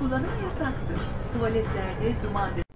kullanım yasaktır. Tuvaletlerde duman